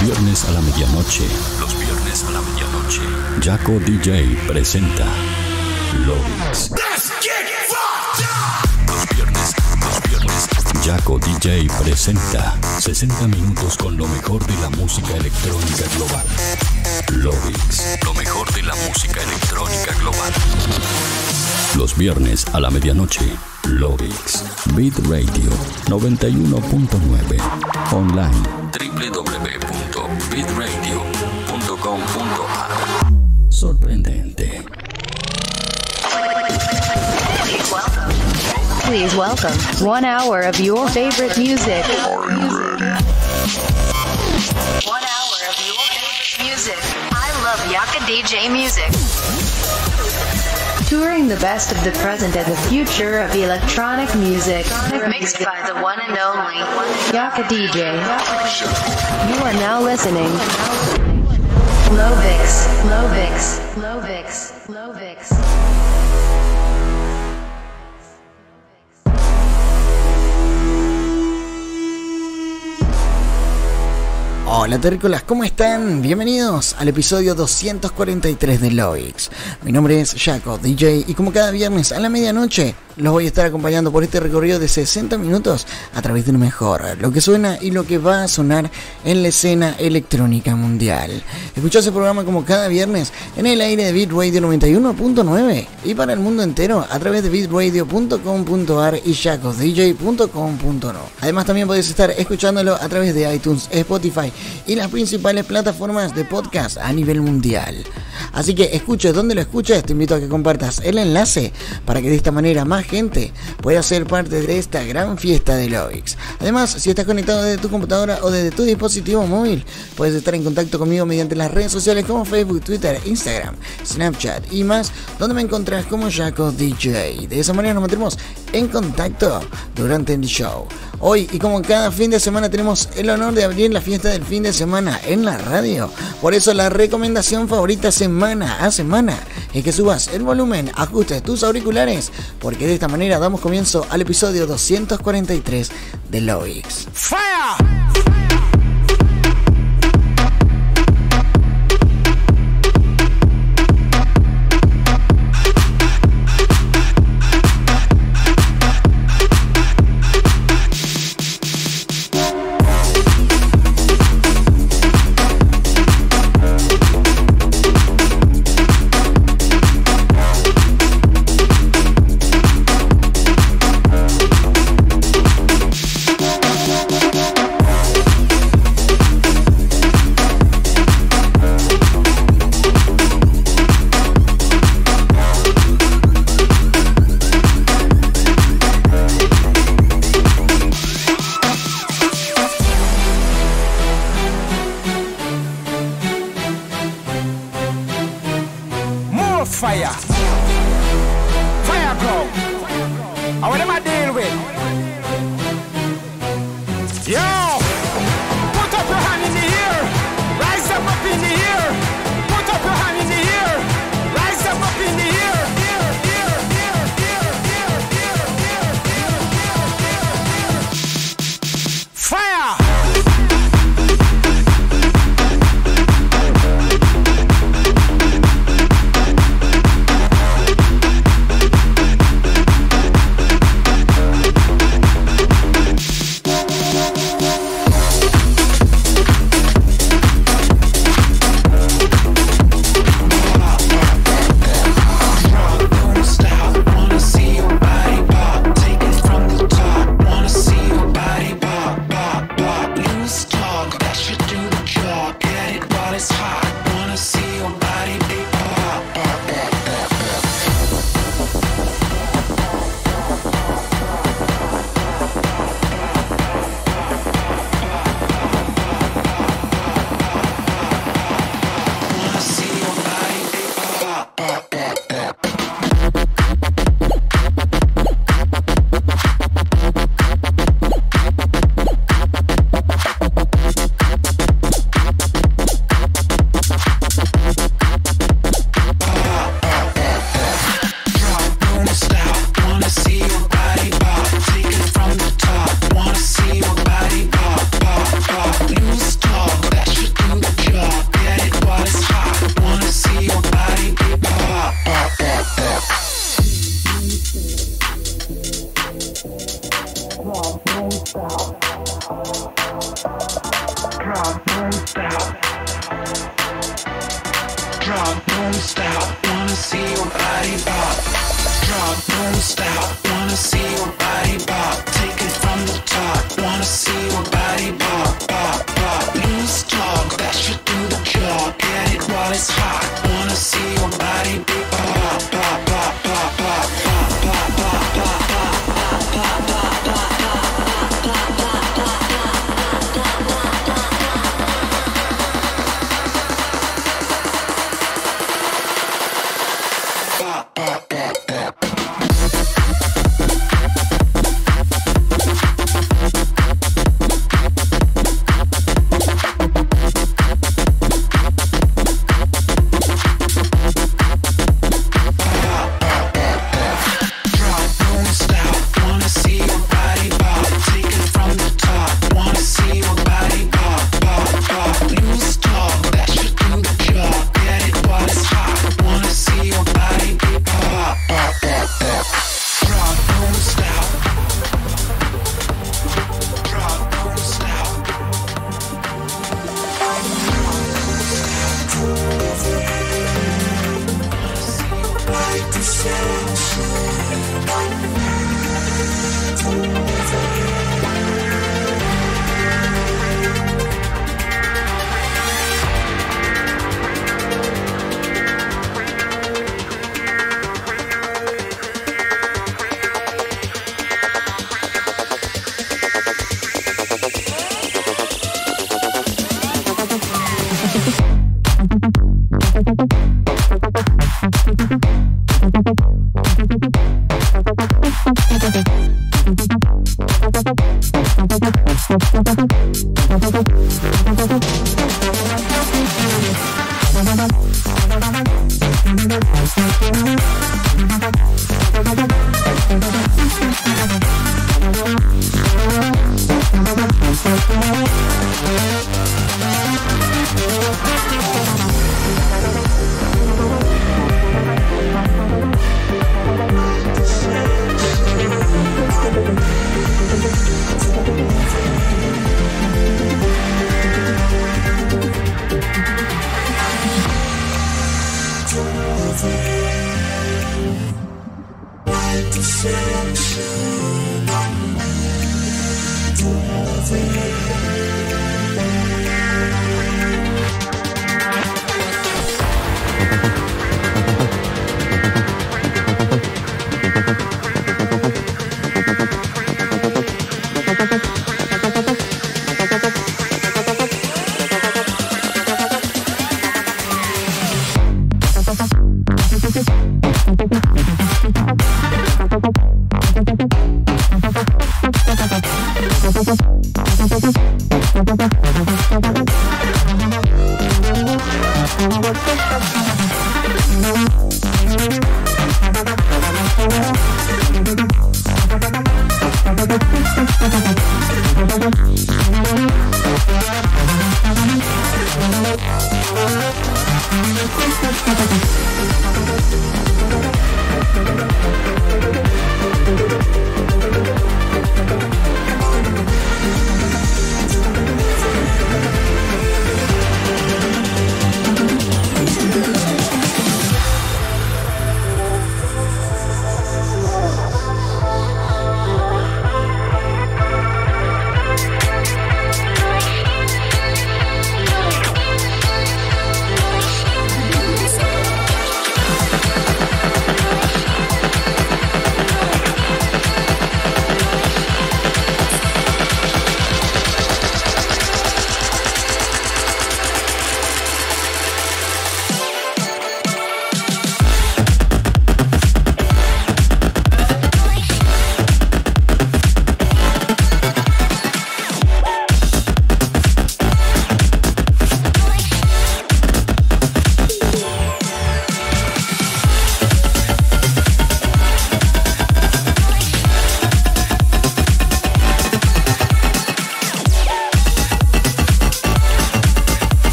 Los viernes a la medianoche, Yaco DJ presenta LOVIX. Los viernes, Yaco DJ presenta 60 minutos con lo mejor de la música electrónica global. LOVIX, lo mejor de la música electrónica global. Los viernes a la medianoche, LOVIX. Beat Radio 91.9. Online, www.bitradio.com.ar. Sorprendente. Please welcome 1 hour of your favorite music. 1 hour of your favorite music. I love Yaco DJ music. Touring the best of the present and the future of electronic music. Mixed by the one and only Yaco DJ. You are now listening. LOVIX. Hola terrícolas, ¿cómo están? Bienvenidos al episodio 243 de LOVIX. Mi nombre es Yaco DJ y como cada viernes a la medianoche los voy a estar acompañando por este recorrido de 60 minutos a través de lo mejor, lo que suena y lo que va a sonar en la escena electrónica mundial. Escuchá ese programa como cada viernes en el aire de Beat Radio 91.9 y para el mundo entero a través de bitradio.com.ar y YacoDJ.com.no. Además también podés estar escuchándolo a través de iTunes, Spotify y las principales plataformas de podcast a nivel mundial. Así que escuches donde lo escuches, te invito a que compartas el enlace para que de esta manera más gente pueda ser parte de esta gran fiesta de LOVIX. Además, si estás conectado desde tu computadora o desde tu dispositivo móvil, puedes estar en contacto conmigo mediante las redes sociales como Facebook, Twitter, Instagram, Snapchat y más, donde me encontrás como Yaco DJ. De esa manera nos mantendremos en contacto durante el show. Hoy y como cada fin de semana tenemos el honor de abrir la fiesta del fin de semana en la radio. Por eso la recomendación favorita semana a semana es que subas el volumen, ajustes tus auriculares, porque de esta manera damos comienzo al episodio 243 de LOVIX.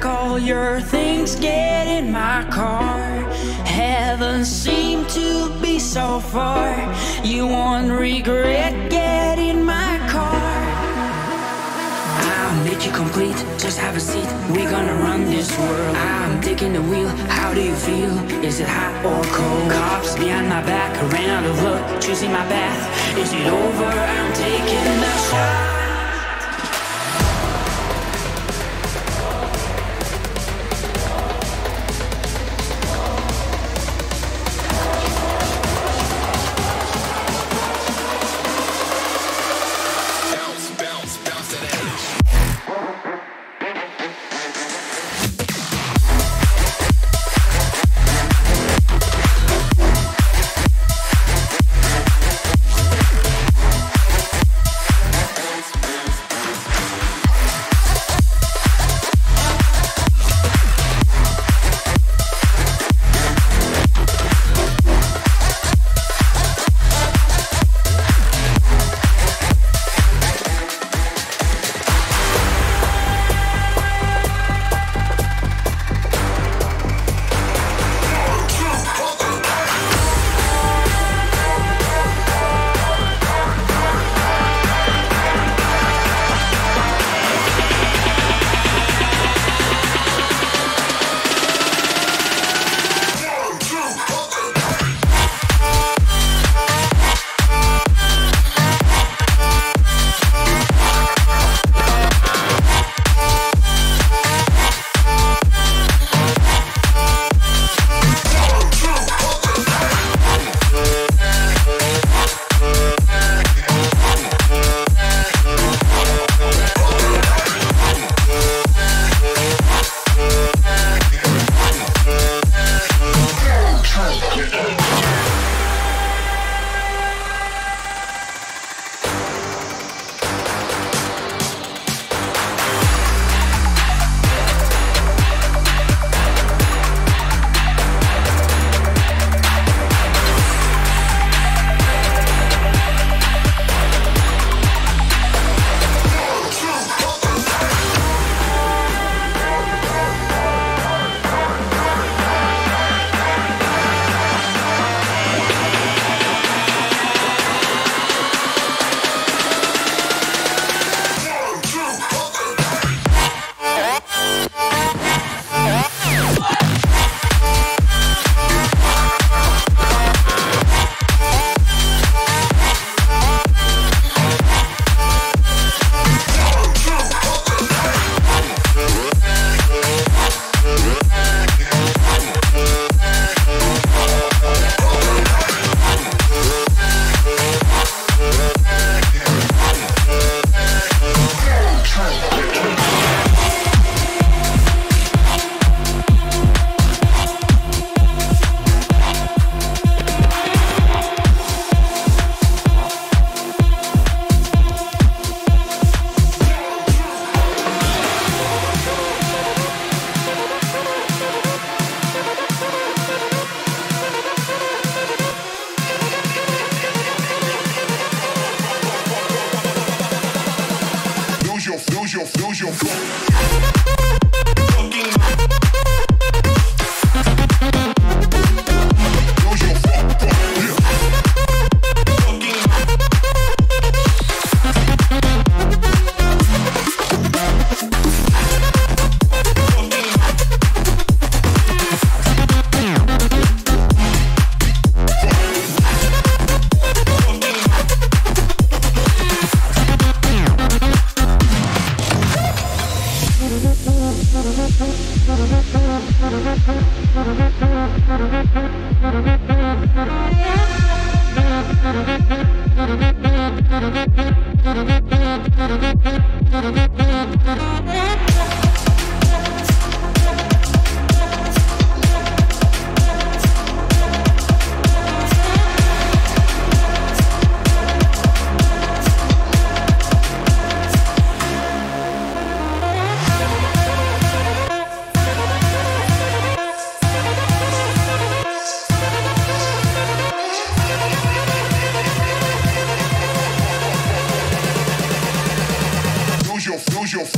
pack all your things, get in my car. Heaven seemed to be so far. You won't regret, get in my car. I'll make you complete, just have a seat. We're gonna run this world. I'm taking the wheel, how do you feel? Is it hot or cold? Cops behind my back, I ran out of luck, choosing my path. Is it over? I'm taking a shot.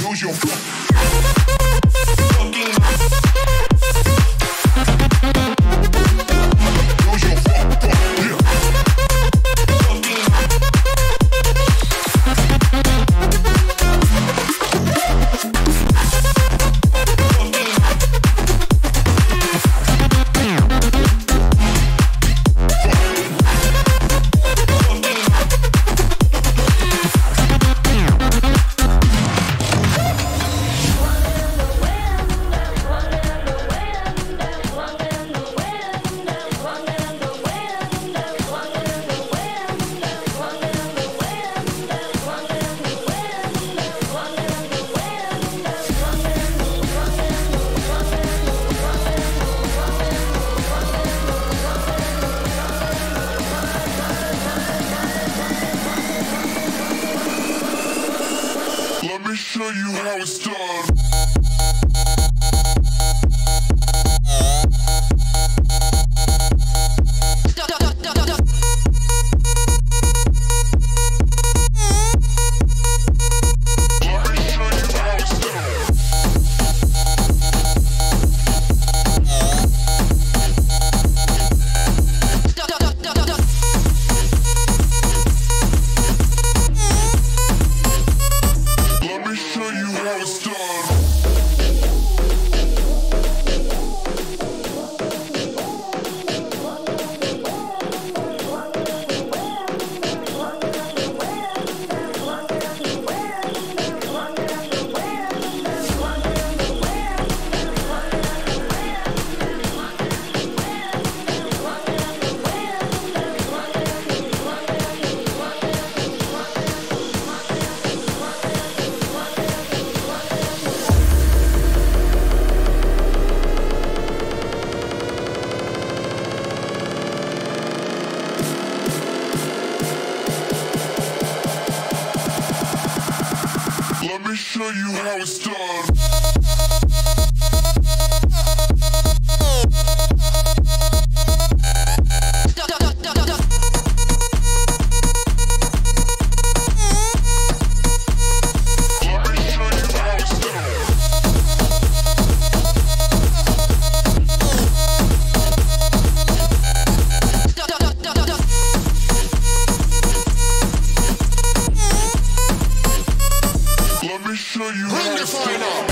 Lose your show you how it's done. Bring the fire up.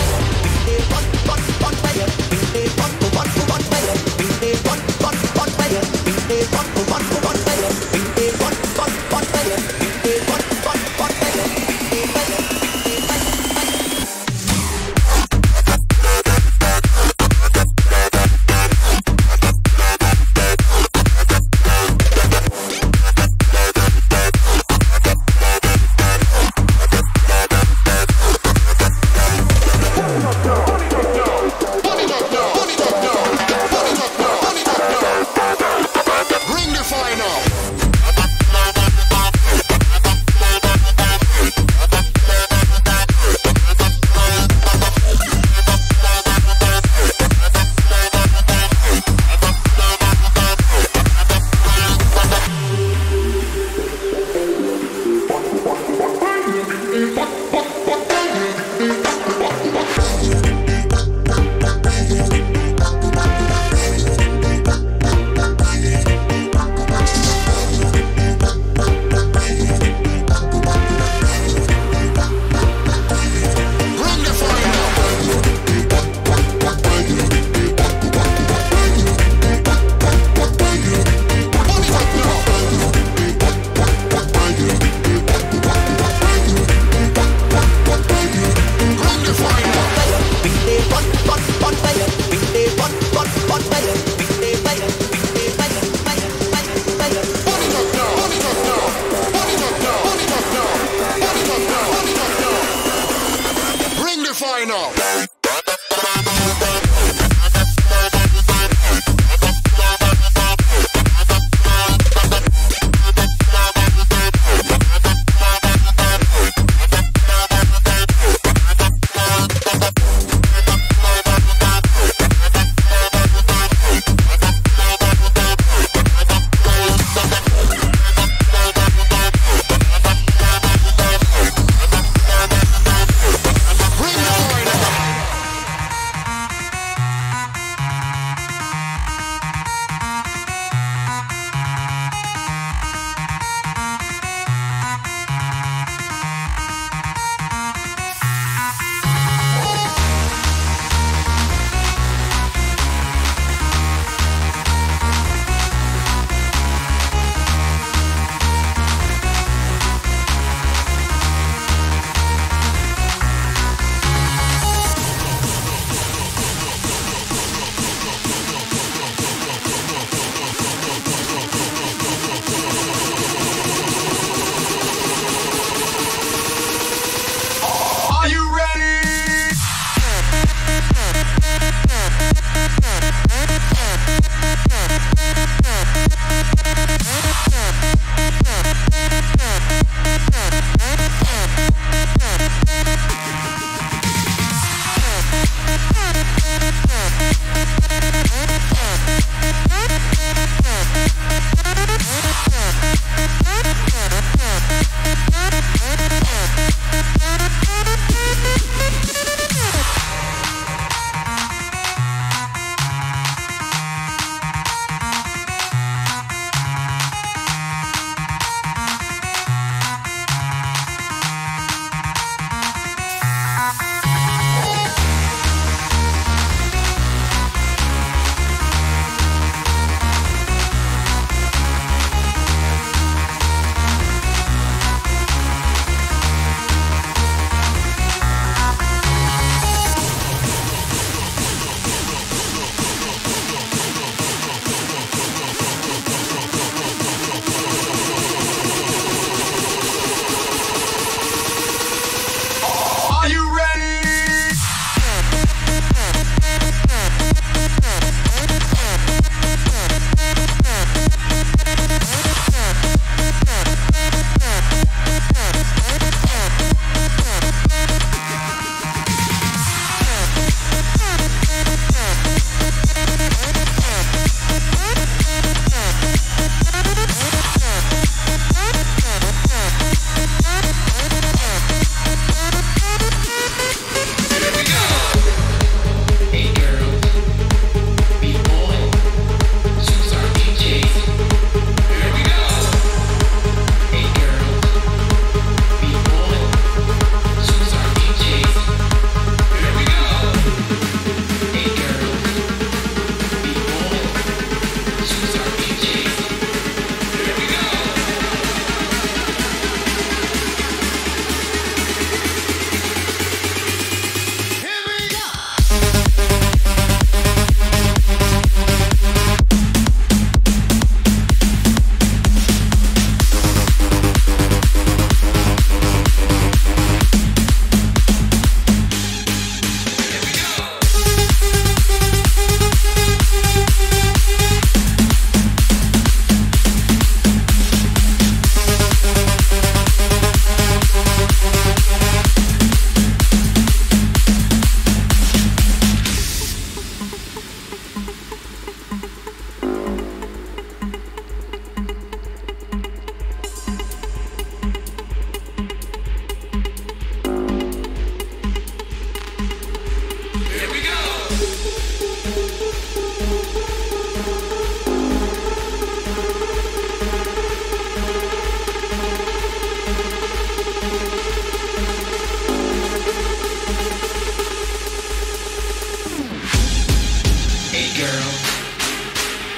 girls,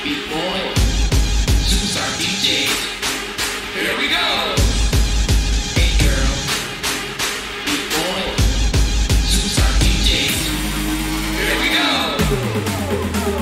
beat boys, superstar DJs. Here we go. Beat girls, beat boys, superstar DJs. Here we go. Here we go!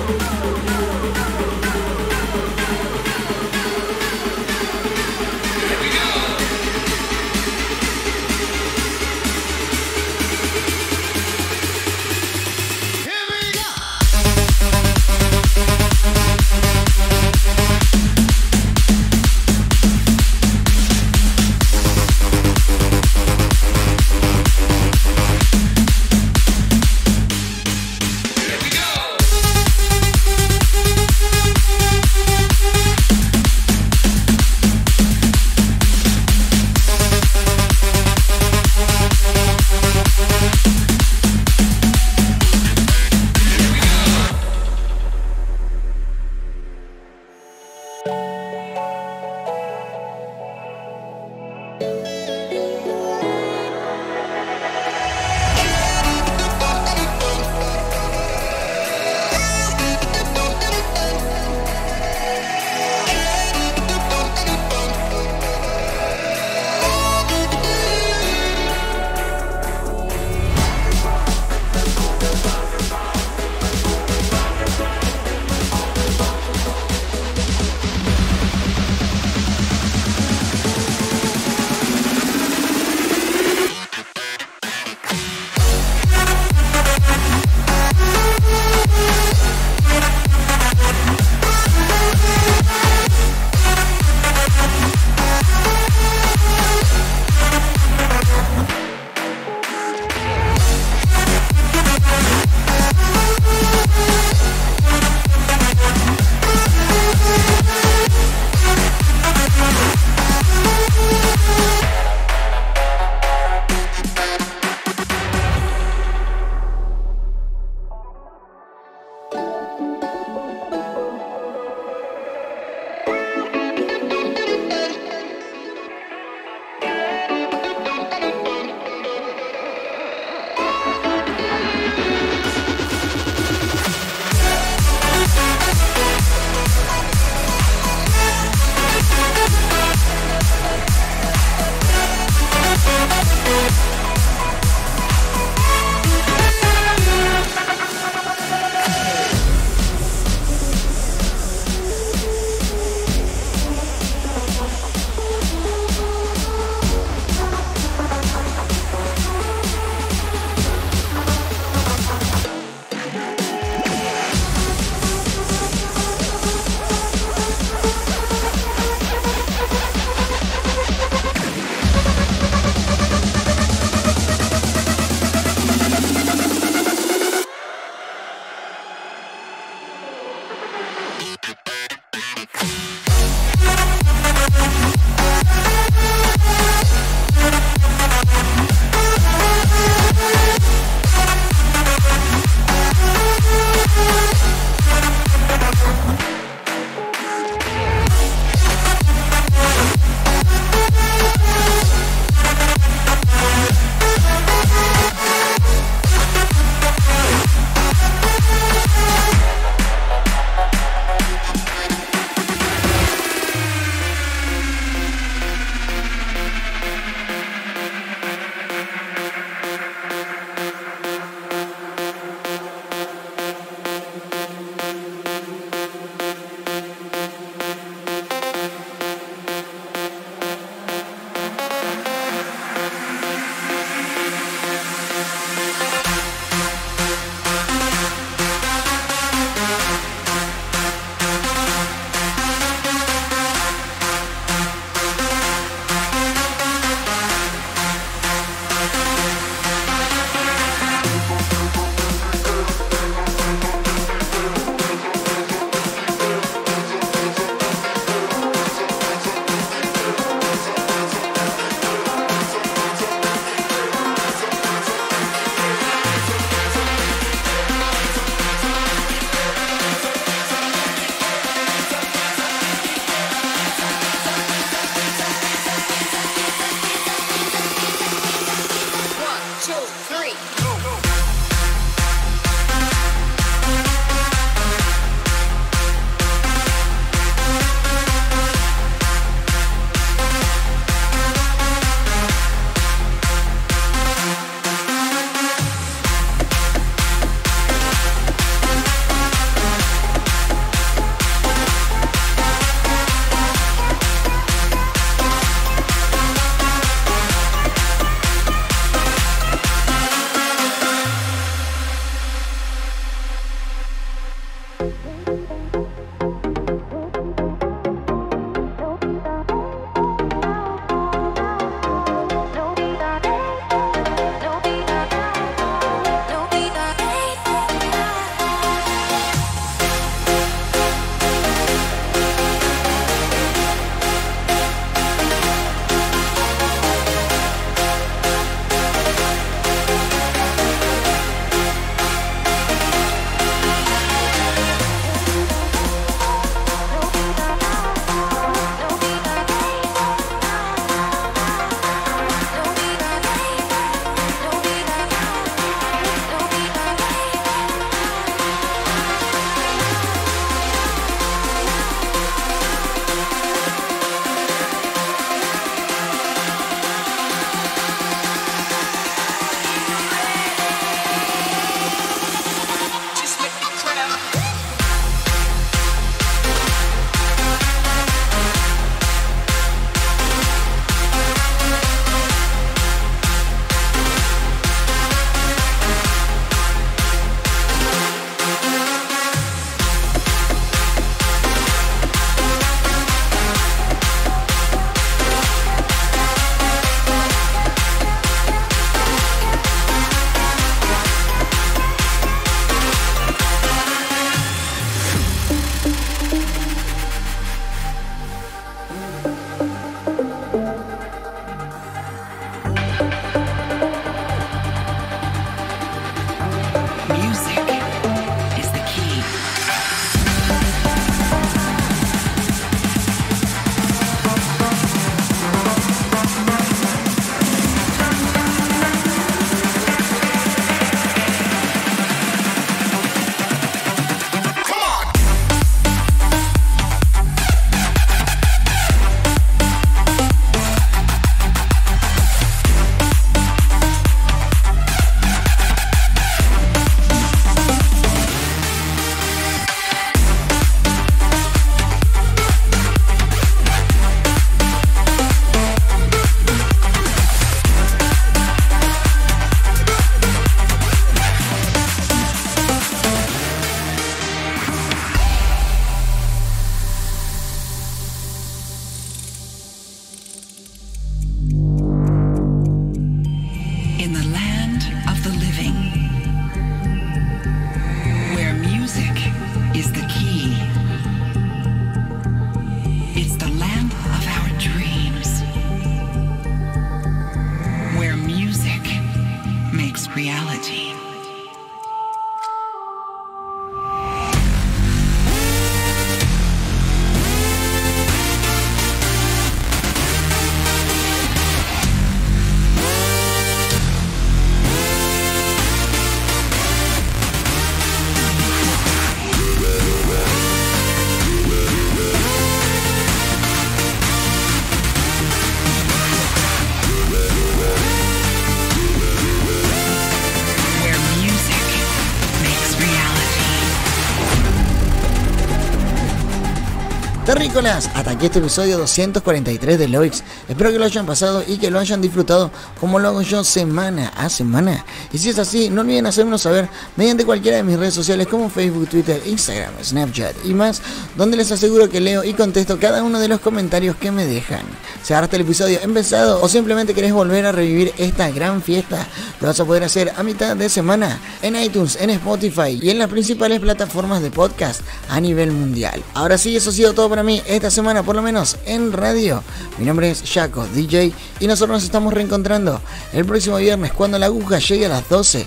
Terrícolas, hasta aquí este episodio 243 de LOVIX. Espero que lo hayan pasado y que lo hayan disfrutado como lo hago yo semana a semana. Y si es así, no olviden hacérmelo saber mediante cualquiera de mis redes sociales como Facebook, Twitter, Instagram, Snapchat y más, donde les aseguro que leo y contesto cada uno de los comentarios que me dejan. Si ahora está el episodio empezado o simplemente querés volver a revivir esta gran fiesta, lo vas a poder hacer a mitad de semana en iTunes, en Spotify y en las principales plataformas de podcast a nivel mundial. Ahora sí, eso ha sido todo para mí esta semana, por lo menos en radio. Mi nombre es Yaco DJ y nosotros nos estamos reencontrando el próximo viernes cuando la aguja llegue a las 12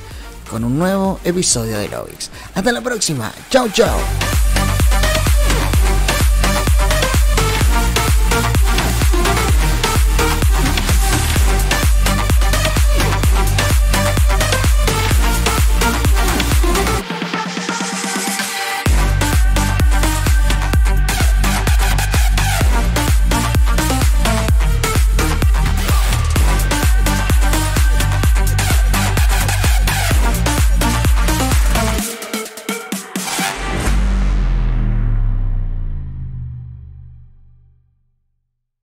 con un nuevo episodio de LOVIX. Hasta la próxima, chao chao.